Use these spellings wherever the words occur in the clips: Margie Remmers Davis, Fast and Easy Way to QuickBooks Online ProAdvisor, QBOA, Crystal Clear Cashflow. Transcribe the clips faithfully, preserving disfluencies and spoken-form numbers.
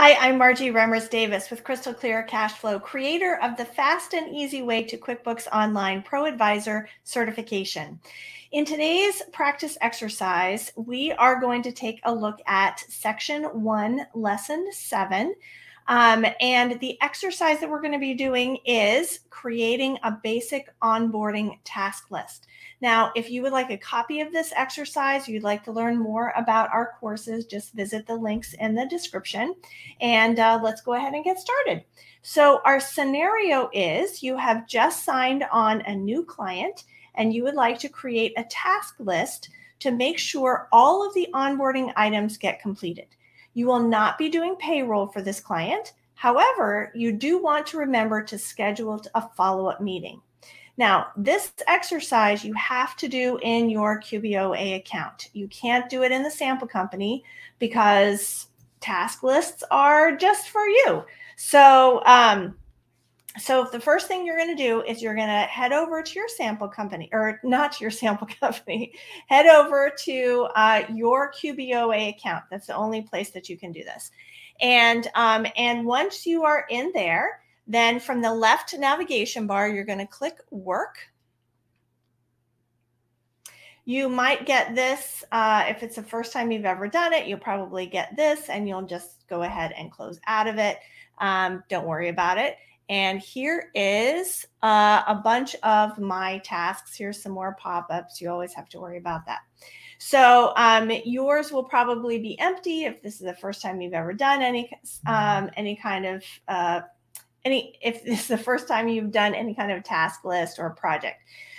Hi, I'm Margie Remmers Davis with Crystal Clear Cashflow, creator of the Fast and Easy Way to QuickBooks Online ProAdvisor certification. In today's practice exercise, we are going to take a look at Section one, Lesson seven. Um, and the exercise that we're going to be doing is creating a basic onboarding task list. Now, if you would like a copy of this exercise, you'd like to learn more about our courses, just visit the links in the description. And uh, let's go ahead and get started. So our scenario is you have just signed on a new client and you would like to create a task list to make sure all of the onboarding items get completed. You will not be doing payroll for this client. However, you do want to remember to schedule a follow-up meeting. Now, this exercise you have to do in your Q B O A account. You can't do it in the sample company because task lists are just for you. So, um, so if the first thing you're going to do is you're going to head over to your sample company, or not to your sample company, head over to uh, your Q B O A account. That's the only place that you can do this. And, um, and once you are in there, then from the left navigation bar, you're going to click Work. You might get this. Uh, if it's the first time you've ever done it, you'll probably get this and you'll just go ahead and close out of it. Um, don't worry about it. And here is uh, a bunch of my tasks. Here's some more pop-ups. You always have to worry about that. So um, yours will probably be empty if this is the first time you've ever done any um, any kind of uh, any. If this is the first time you've done any kind of task list or project.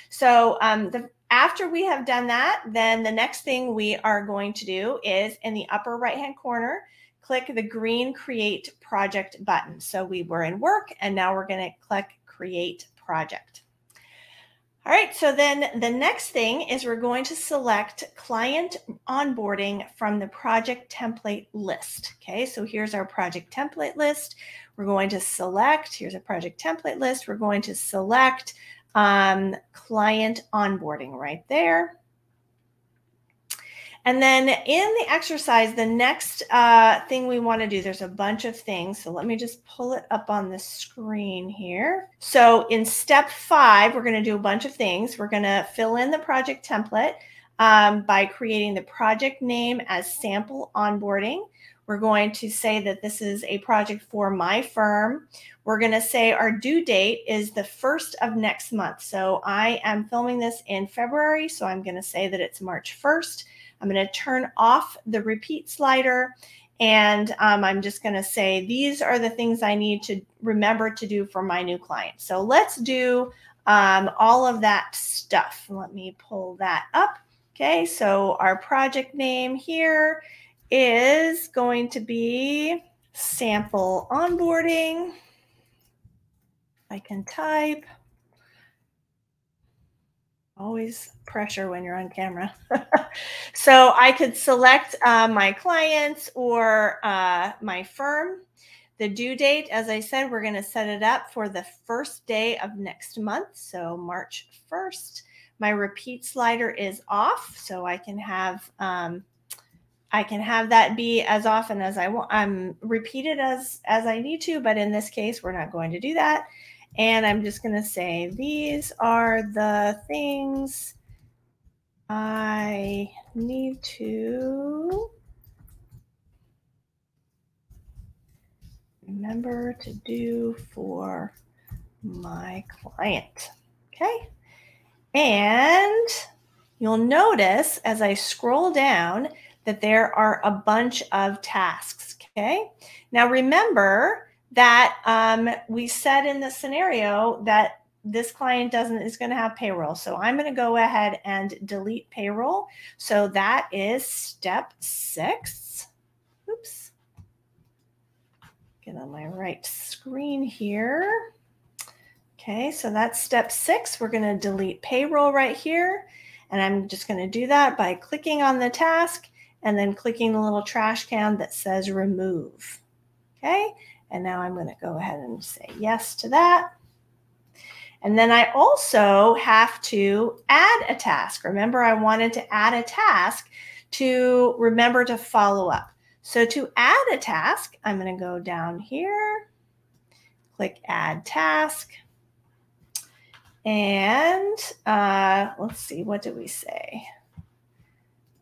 So um, the, after we have done that, then the next thing we are going to do is in the upper right-hand corner, click the green Create Project button. So we were in Work and now we're going to click Create Project. All right, so then the next thing is we're going to select Client Onboarding from the Project Template list. Okay, so here's our Project Template list. We're going to select, here's a Project Template list. We're going to select um, Client Onboarding right there. And then in the exercise, the next uh, thing we want to do, there's a bunch of things. So let me just pull it up on the screen here. So in step five, we're going to do a bunch of things. We're going to fill in the project template um, by creating the project name as sample onboarding. We're going to say that this is a project for my firm. We're going to say our due date is the first of next month. So I am filming this in February. So I'm going to say that it's March first. I'm going to turn off the repeat slider. And um, I'm just going to say, these are the things I need to remember to do for my new client. So let's do um, all of that stuff. Let me pull that up. Okay. So our project name here is going to be sample onboarding. I can type. Always pressure when you're on camera. So I could select uh, my clients or uh, my firm. The due date, as I said, we're going to set it up for the first day of next month. So March first. My repeat slider is off. So I can have um, I can have that be as often as I want. I'm repeated as, as I need to, but in this case, we're not going to do that. And I'm just going to say, these are the things I need to remember to do for my client. Okay. And you'll notice as I scroll down, that there are a bunch of tasks. Okay. Now remember that um, we said in the scenario that this client doesn't is going to have payroll. So I'm going to go ahead and delete payroll. So that is step six. Oops. Get on my right screen here. Okay. So that's step six. We're going to delete payroll right here. And I'm just going to do that by clicking on the task and then clicking the little trash can that says remove. Okay. And now I'm going to go ahead and say yes to that. And then I also have to add a task. Remember, I wanted to add a task to remember to follow up. So to add a task, I'm going to go down here, click Add Task. And uh, let's see, what did we say?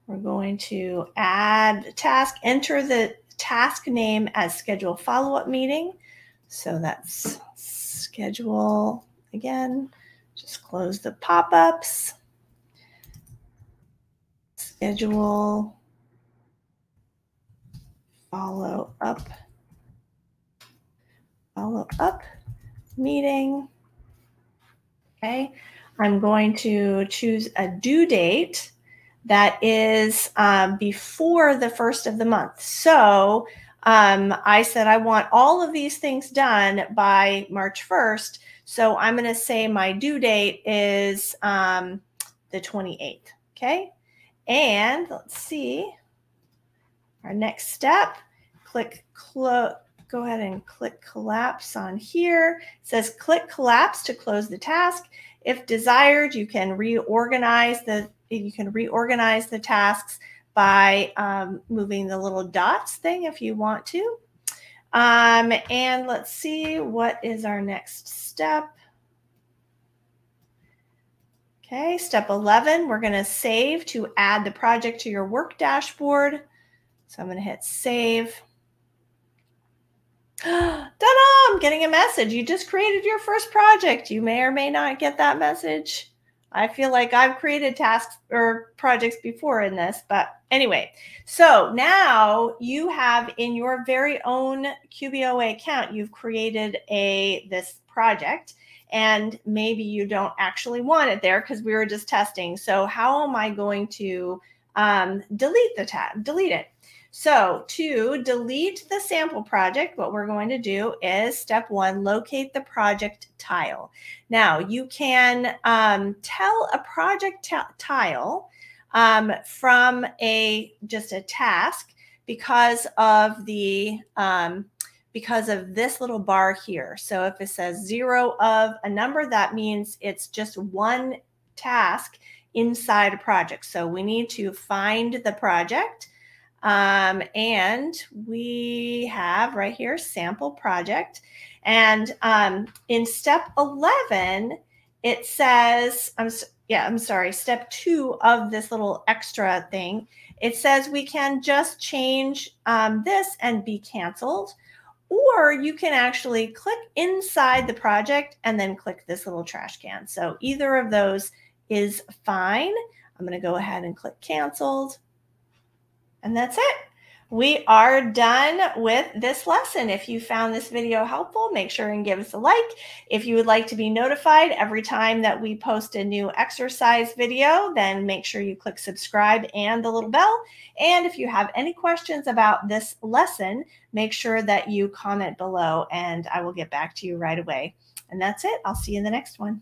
We're going to add task, enter the task name as schedule follow-up meeting. So that's schedule again. Just close the pop-ups. Schedule follow-up follow-up meeting. Okay, I'm going to choose a due date that is um, before the first of the month. So um, I said I want all of these things done by March first. So I'm going to say my due date is um, the twenty-eighth. Okay, and let's see our next step. Click close. Go ahead and click collapse on here. It says click collapse to close the task. If desired, you can reorganize the you can reorganize the tasks by um, moving the little dots thing if you want to. Um, and let's see, what is our next step? Okay, step eleven. We're going to save to add the project to your work dashboard. So I'm going to hit save. Ta-da! I'm getting a message. You just created your first project. You may or may not get that message. I feel like I've created tasks or projects before in this, but anyway. So now you have in your very own Q B O A account, you've created a this project, and maybe you don't actually want it there because we were just testing. So how am I going to um, delete the tab? Delete it. So to delete the sample project, what we're going to do is step one, locate the project tile. Now you can um, tell a project tile um, from a just a task because of the um, because of this little bar here. So if it says zero of a number, that means it's just one task inside a project. So we need to find the project. Um, and we have right here sample project. And um, in step eleven, it says, I'm yeah, I'm sorry, step two of this little extra thing, it says we can just change um, this and be canceled, or you can actually click inside the project and then click this little trash can. So either of those is fine. I'm going to go ahead and click canceled. And that's it. We are done with this lesson. If you found this video helpful, make sure and give us a like. If you would like to be notified every time that we post a new exercise video, then make sure you click subscribe and the little bell. And if you have any questions about this lesson, make sure that you comment below and I will get back to you right away. And that's it. I'll see you in the next one.